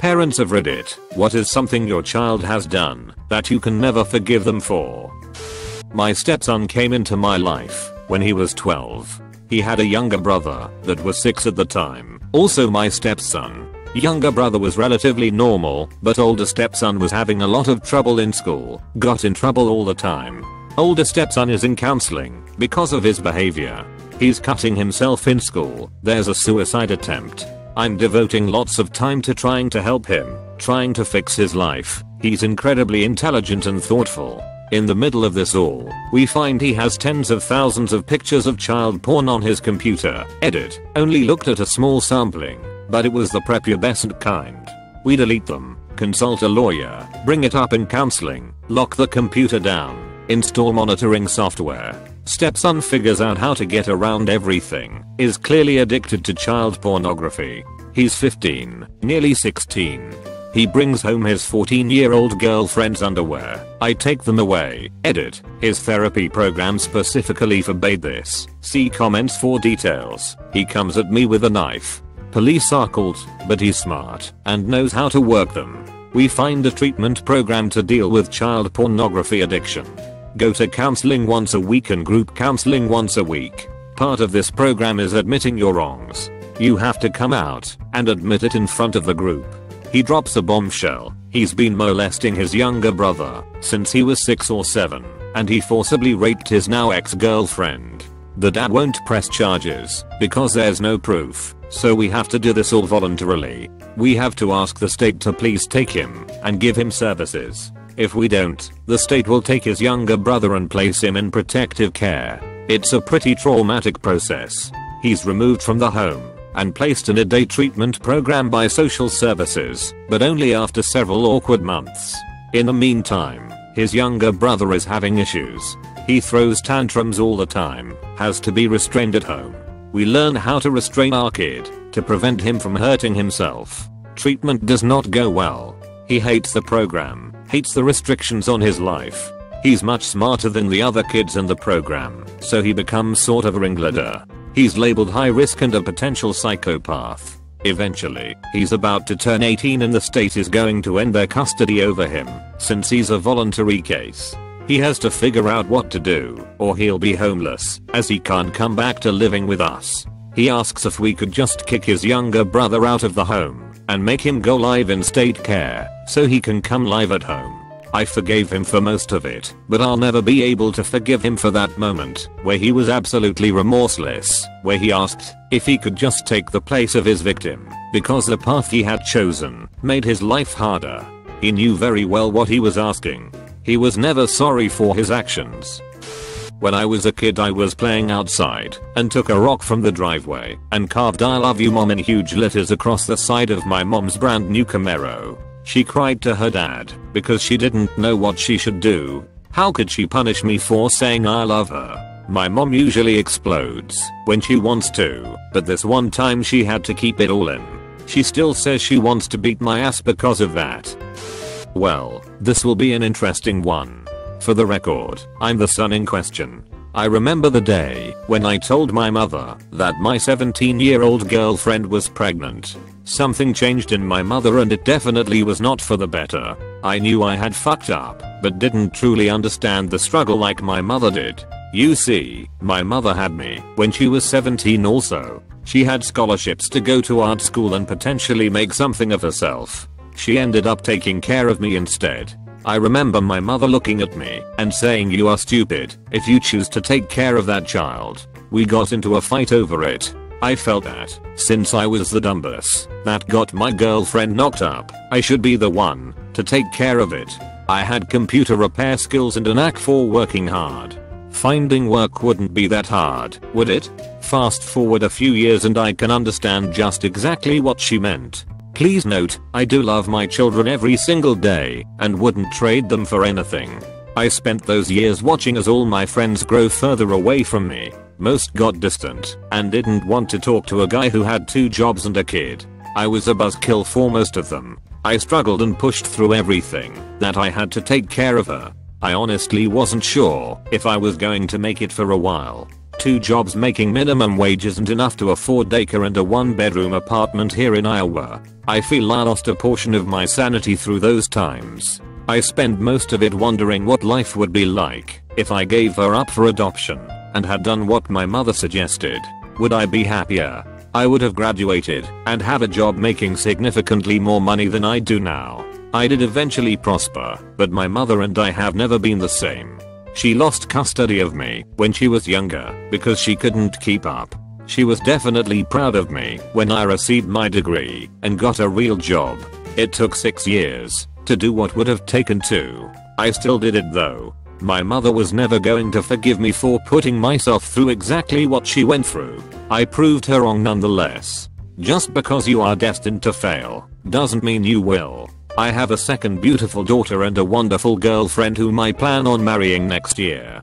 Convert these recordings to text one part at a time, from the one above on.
Parents of Reddit, what is something your child has done that you can never forgive them for? My stepson came into my life when he was 12. He had a younger brother that was 6 at the time, also my stepson. Younger brother was relatively normal, but older stepson was having a lot of trouble in school, got in trouble all the time. Older stepson is in counseling because of his behavior. He's cutting himself in school, there's a suicide attempt. I'm devoting lots of time to trying to help him, trying to fix his life. He's incredibly intelligent and thoughtful. In the middle of this all, we find he has tens of thousands of pictures of child porn on his computer. Edit, only looked at a small sampling, but it was the prepubescent kind. We delete them, consult a lawyer, bring it up in counseling, lock the computer down, install monitoring software. Stepson figures out how to get around everything, is clearly addicted to child pornography. He's 15, nearly 16. He brings home his 14-year-old girlfriend's underwear. I take them away. Edit. His therapy program specifically forbade this. See comments for details. He comes at me with a knife. Police are called, but he's smart and knows how to work them. We find a treatment program to deal with child pornography addiction. Go to counseling once a week and group counseling once a week. Part of this program is admitting your wrongs. You have to come out and admit it in front of the group. He drops a bombshell. He's been molesting his younger brother since he was 6 or 7, and he forcibly raped his now ex-girlfriend. The dad won't press charges because there's no proof, so we have to do this all voluntarily. We have to ask the state to please take him and give him services. If we don't, the state will take his younger brother and place him in protective care. It's a pretty traumatic process. He's removed from the home and placed in a day treatment program by social services, but only after several awkward months. In the meantime, his younger brother is having issues. He throws tantrums all the time, has to be restrained at home. We learn how to restrain our kid to prevent him from hurting himself. Treatment does not go well. He hates the program, hates the restrictions on his life. He's much smarter than the other kids in the program, so he becomes sort of a ringleader. He's labeled high risk and a potential psychopath. Eventually, he's about to turn 18 and the state is going to end their custody over him, since he's a voluntary case. He has to figure out what to do, or he'll be homeless, as he can't come back to living with us. He asks if we could just kick his younger brother out of the home and make him go live in state care so he can come live at home. I forgave him for most of it, but I'll never be able to forgive him for that moment where he was absolutely remorseless, where he asked if he could just take the place of his victim because the path he had chosen made his life harder. He knew very well what he was asking. He was never sorry for his actions. When I was a kid, I was playing outside and took a rock from the driveway and carved "I love you mom" in huge letters across the side of my mom's brand new Camaro. She cried to her dad because she didn't know what she should do. How could she punish me for saying I love her? My mom usually explodes when she wants to, but this one time she had to keep it all in. She still says she wants to beat my ass because of that. Well, this will be an interesting one. For the record, I'm the son in question. I remember the day when I told my mother that my 17-year-old girlfriend was pregnant. Something changed in my mother and it definitely was not for the better. I knew I had fucked up, but didn't truly understand the struggle like my mother did. You see, my mother had me when she was 17 also. She had scholarships to go to art school and potentially make something of herself. She ended up taking care of me instead. I remember my mother looking at me and saying, "You are stupid if you choose to take care of that child." We got into a fight over it. I felt that, since I was the dumbass that got my girlfriend knocked up, I should be the one to take care of it. I had computer repair skills and a knack for working hard. Finding work wouldn't be that hard, would it? Fast forward a few years and I can understand just exactly what she meant. Please note, I do love my children every single day and wouldn't trade them for anything. I spent those years watching as all my friends grow further away from me. Most got distant and didn't want to talk to a guy who had 2 jobs and a kid. I was a buzzkill for most of them. I struggled and pushed through everything that I had to take care of her. I honestly wasn't sure if I was going to make it for a while. two jobs making minimum wage isn't enough to afford daycare and a one-bedroom apartment here in Iowa. I feel I lost a portion of my sanity through those times. I spend most of it wondering what life would be like if I gave her up for adoption and had done what my mother suggested. Would I be happier? I would have graduated and have a job making significantly more money than I do now. I did eventually prosper, but my mother and I have never been the same. She lost custody of me when she was younger because she couldn't keep up. She was definitely proud of me when I received my degree and got a real job. It took 6 years to do what would have taken 2. I still did it though. My mother was never going to forgive me for putting myself through exactly what she went through. I proved her wrong nonetheless. Just because you are destined to fail doesn't mean you will. I have a second beautiful daughter and a wonderful girlfriend whom I plan on marrying next year.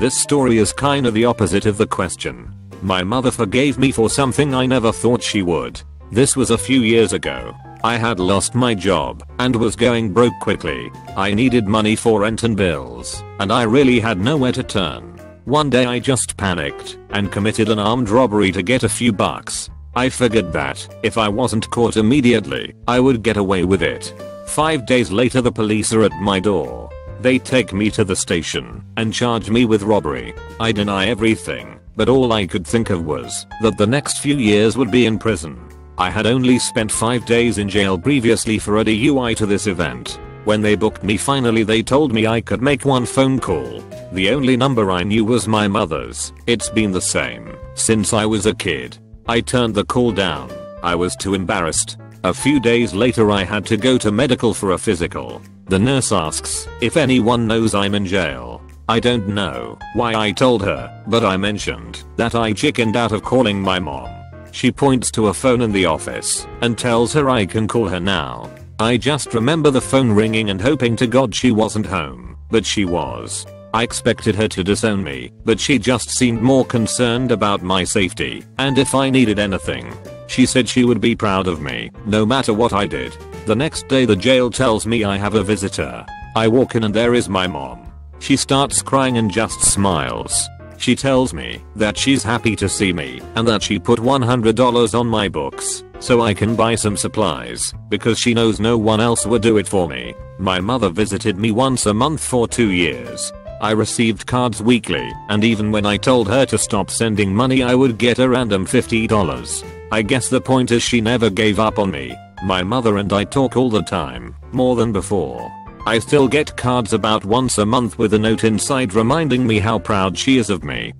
This story is kinda the opposite of the question. My mother forgave me for something I never thought she would. This was a few years ago. I had lost my job and was going broke quickly. I needed money for rent and bills, and I really had nowhere to turn. One day I just panicked and committed an armed robbery to get a few bucks. I figured that if I wasn't caught immediately, I would get away with it. 5 days later the police are at my door. They take me to the station and charge me with robbery. I deny everything, but all I could think of was that the next few years would be in prison. I had only spent 5 days in jail previously for a DUI to this event. When they booked me finally they told me I could make one phone call. The only number I knew was my mother's. It's been the same since I was a kid. I turned the call down. I was too embarrassed. A few days later I had to go to medical for a physical. The nurse asks if anyone knows I'm in jail. I don't know why I told her, but I mentioned that I chickened out of calling my mom. She points to a phone in the office and tells her I can call her now. I just remember the phone ringing and hoping to God she wasn't home, but she was. I expected her to disown me, but she just seemed more concerned about my safety and if I needed anything. She said she would be proud of me, no matter what I did. The next day the jail tells me I have a visitor. I walk in and there is my mom. She starts crying and just smiles. She tells me that she's happy to see me and that she put $100 on my books so I can buy some supplies because she knows no one else would do it for me. My mother visited me once a month for 2 years. I received cards weekly, and even when I told her to stop sending money I would get a random $50. I guess the point is she never gave up on me. My mother and I talk all the time, more than before. I still get cards about once a month with a note inside reminding me how proud she is of me.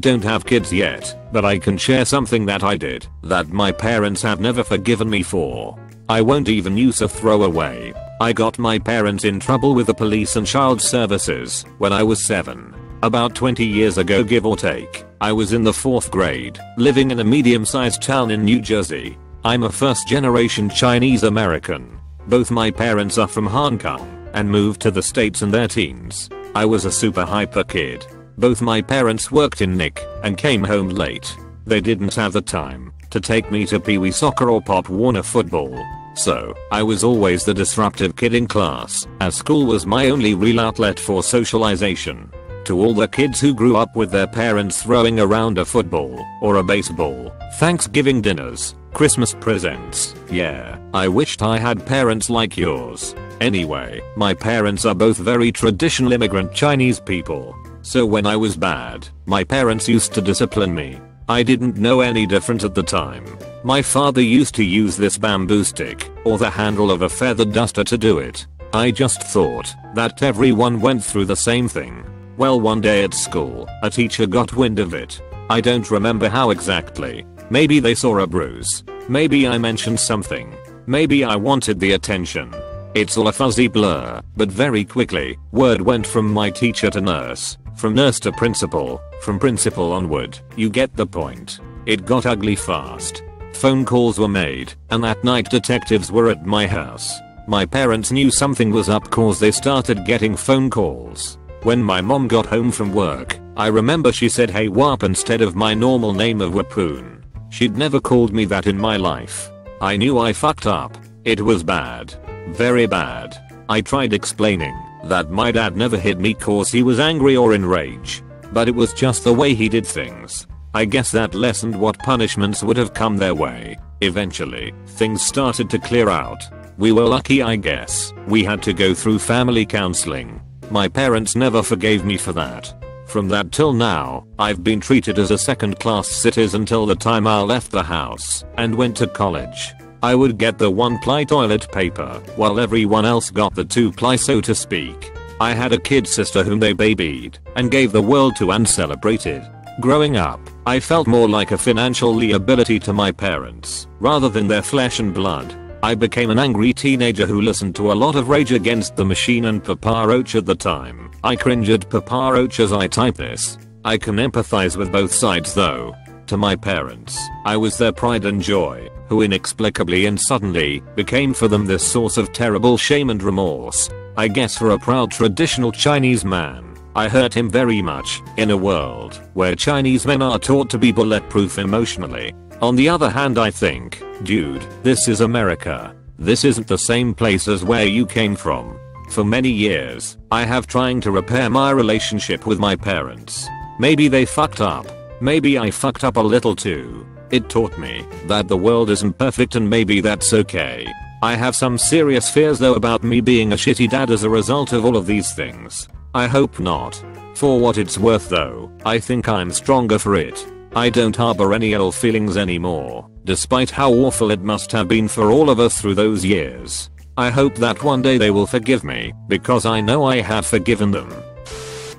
Don't have kids yet, but I can share something that I did that my parents have never forgiven me for. I won't even use a throwaway. I got my parents in trouble with the police and child services when I was 7. About 20 years ago give or take, I was in the 4th grade, living in a medium-sized town in New Jersey. I'm a first-generation Chinese American. Both my parents are from Hong Kong and moved to the States in their teens. I was a super hyper kid. Both my parents worked in NIC and came home late. They didn't have the time to take me to Pee Wee soccer or Pop Warner football. So, I was always the disruptive kid in class, as school was my only real outlet for socialization. To all the kids who grew up with their parents throwing around a football or a baseball, Thanksgiving dinners, Christmas presents, yeah, I wished I had parents like yours. Anyway, my parents are both very traditional immigrant Chinese people. So when I was bad, my parents used to discipline me. I didn't know any different at the time. My father used to use this bamboo stick or the handle of a feather duster to do it. I just thought that everyone went through the same thing. Well, one day at school, a teacher got wind of it. I don't remember how exactly. Maybe they saw a bruise. Maybe I mentioned something. Maybe I wanted the attention. It's all a fuzzy blur, but very quickly, word went from my teacher to nurse, from nurse to principal, from principal onward. You get the point. It got ugly fast. Phone calls were made, and that night detectives were at my house. My parents knew something was up cause they started getting phone calls. When my mom got home from work, I remember she said "Hey Wap" instead of my normal name of Wapoon. She'd never called me that in my life. I knew I fucked up. It was bad. Very bad. I tried explaining that my dad never hit me cause he was angry or in rage. but it was just the way he did things. I guess that lessened what punishments would have come their way. Eventually, things started to clear out. We were lucky, I guess. We had to go through family counseling. My parents never forgave me for that. From that till now, I've been treated as a second-class citizen till the time I left the house and went to college. I would get the one-ply toilet paper while everyone else got the two-ply, so to speak. I had a kid sister whom they babied and gave the world to and celebrated. Growing up, I felt more like a financial liability to my parents rather than their flesh and blood. I became an angry teenager who listened to a lot of Rage Against the Machine and Papa Roach at the time. I cringe at Papa Roach as I type this. I can empathize with both sides though. To my parents, I was their pride and joy, who inexplicably and suddenly became for them this source of terrible shame and remorse. I guess for a proud traditional Chinese man, I hurt him very much, in a world where Chinese men are taught to be bulletproof emotionally. On the other hand, I think, dude, this is America. This isn't the same place as where you came from. For many years, I have trying to repair my relationship with my parents. Maybe they fucked up. Maybe I fucked up a little too. It taught me that the world isn't perfect and maybe that's okay. I have some serious fears though about me being a shitty dad as a result of all of these things. I hope not. For what it's worth though, I think I'm stronger for it. I don't harbor any ill feelings anymore, despite how awful it must have been for all of us through those years. I hope that one day they will forgive me, because I know I have forgiven them.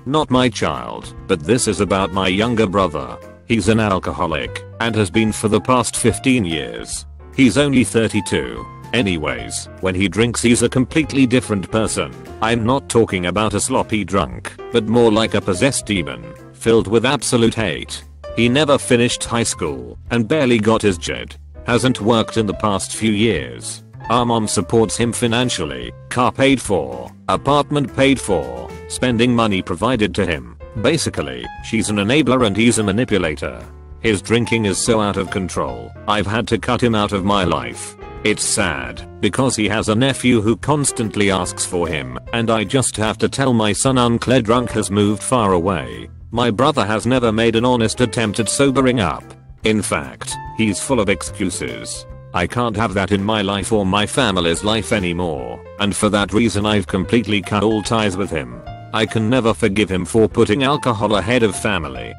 Not my child, but this is about my younger brother. He's an alcoholic, and has been for the past 15 years. He's only 32. Anyways, when he drinks he's a completely different person. I'm not talking about a sloppy drunk, but more like a possessed demon, filled with absolute hate. He never finished high school and barely got his JED. Hasn't worked in the past few years. Our mom supports him financially, car paid for, apartment paid for, spending money provided to him. Basically, she's an enabler and he's a manipulator. His drinking is so out of control, I've had to cut him out of my life. It's sad, because he has a nephew who constantly asks for him, and I just have to tell my son Uncle Drunk has moved far away. My brother has never made an honest attempt at sobering up. In fact, he's full of excuses. I can't have that in my life or my family's life anymore, and for that reason I've completely cut all ties with him. I can never forgive him for putting alcohol ahead of family.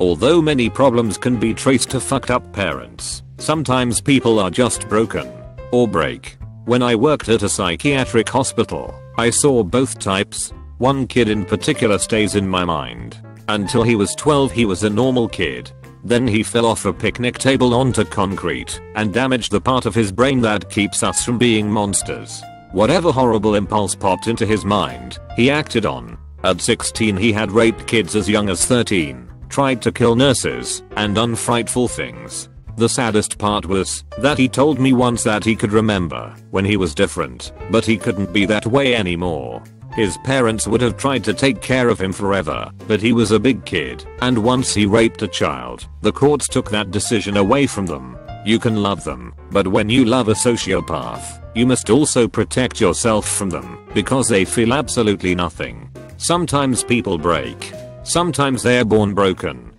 Although many problems can be traced to fucked up parents, sometimes people are just broken. Or break. When I worked at a psychiatric hospital, I saw both types. One kid in particular stays in my mind. Until he was 12 he was a normal kid. Then he fell off a picnic table onto concrete and damaged the part of his brain that keeps us from being monsters. Whatever horrible impulse popped into his mind, he acted on. At 16 he had raped kids as young as 13, tried to kill nurses, and done frightful things. The saddest part was that he told me once that he could remember when he was different, but he couldn't be that way anymore. His parents would have tried to take care of him forever, but he was a big kid, and once he raped a child, the courts took that decision away from them. You can love them, but when you love a sociopath, you must also protect yourself from them, because they feel absolutely nothing. Sometimes people break. Sometimes they're born broken.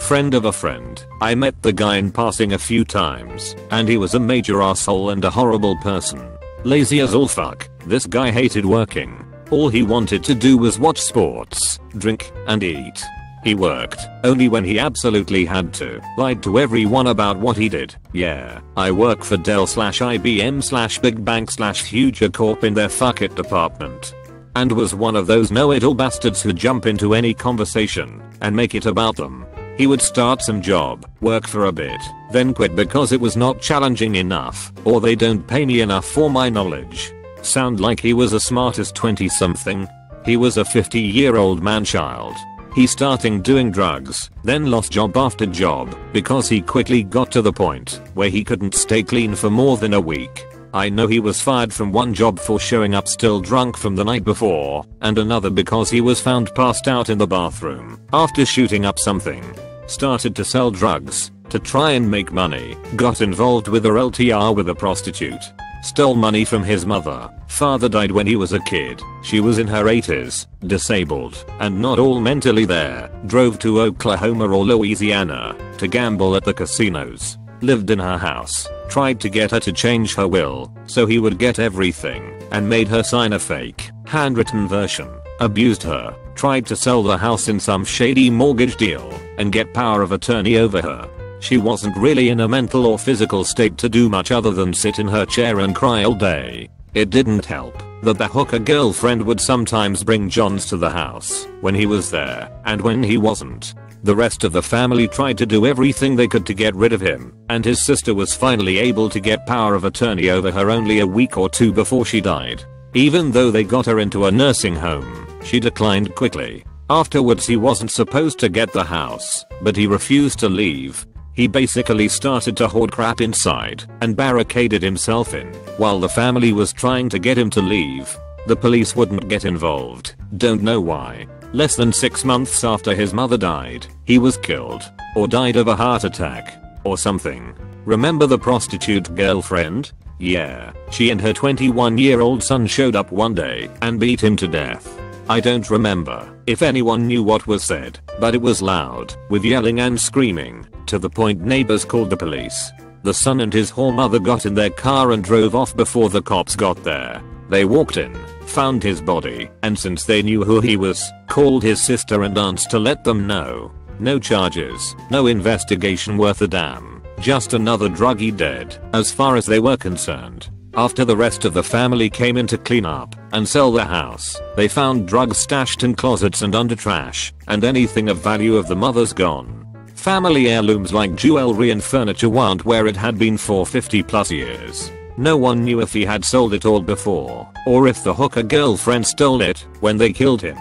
Friend of a friend, I met the guy in passing a few times, and he was a major asshole and a horrible person. Lazy as all fuck, this guy hated working. All he wanted to do was watch sports, drink, and eat. He worked only when he absolutely had to, lied to everyone about what he did. Yeah, I work for Dell/IBM/Big Bang/Huger Corp in their fuck it department. And was one of those know-it-all bastards who jump into any conversation and make it about them. He would start some job, work for a bit, then quit because it was not challenging enough, or they don't pay me enough for my knowledge. Sound like he was as smart as 20-something? He was a 50-year-old man-child. He started doing drugs, then lost job after job, because he quickly got to the point where he couldn't stay clean for more than a week. I know he was fired from one job for showing up still drunk from the night before, and another because he was found passed out in the bathroom after shooting up something. Started to sell drugs to try and make money, got involved with her LTR with a prostitute. Stole money from his mother. Father died when he was a kid. She was in her 80s, disabled, and not all mentally there. Drove to Oklahoma or Louisiana to gamble at the casinos. Lived in her house. Tried to get her to change her will so he would get everything, and made her sign a fake, handwritten version. Abused her. Tried to sell the house in some shady mortgage deal and get power of attorney over her. She wasn't really in a mental or physical state to do much other than sit in her chair and cry all day. It didn't help that the hooker girlfriend would sometimes bring Johns to the house when he was there and when he wasn't. The rest of the family tried to do everything they could to get rid of him, and his sister was finally able to get power of attorney over her only a week or two before she died. Even though they got her into a nursing home, she declined quickly. Afterwards he wasn't supposed to get the house, but he refused to leave. He basically started to hoard crap inside and barricaded himself in while the family was trying to get him to leave. The police wouldn't get involved, don't know why. Less than 6 months after his mother died, he was killed, or died of a heart attack, or something. Remember the prostitute girlfriend? Yeah, she and her 21-year-old son showed up one day and beat him to death. I don't remember if anyone knew what was said, but it was loud, with yelling and screaming, to the point neighbors called the police. The son and his whore mother got in their car and drove off before the cops got there. They walked in, found his body, and since they knew who he was, called his sister and aunts to let them know. No charges, no investigation worth a damn, just another druggie dead, as far as they were concerned. After the rest of the family came in to clean up and sell the house, they found drugs stashed in closets and under trash, and anything of value of the mother's gone. Family heirlooms like jewelry and furniture weren't where it had been for 50 plus years. No one knew if he had sold it all before, or if the hooker girlfriend stole it when they killed him.